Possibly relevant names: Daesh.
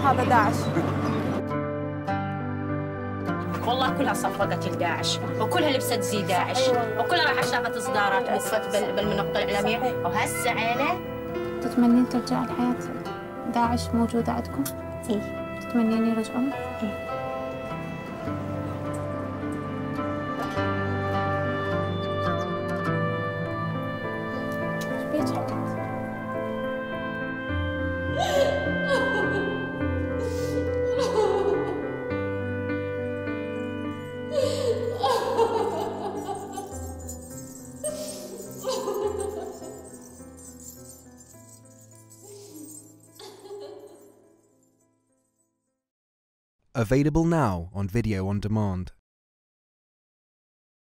هذا داعش. والله كلها صفقت لداعش، وكلها لبست زي داعش، وكلها راح شافت اصدارات وقفت بالمنصات الاعلاميه، وهسه عينه. تتمنين ترجع الحياه داعش موجوده عندكم؟ اي. تتمنين يرجعون؟ اي. Available now on video on demand.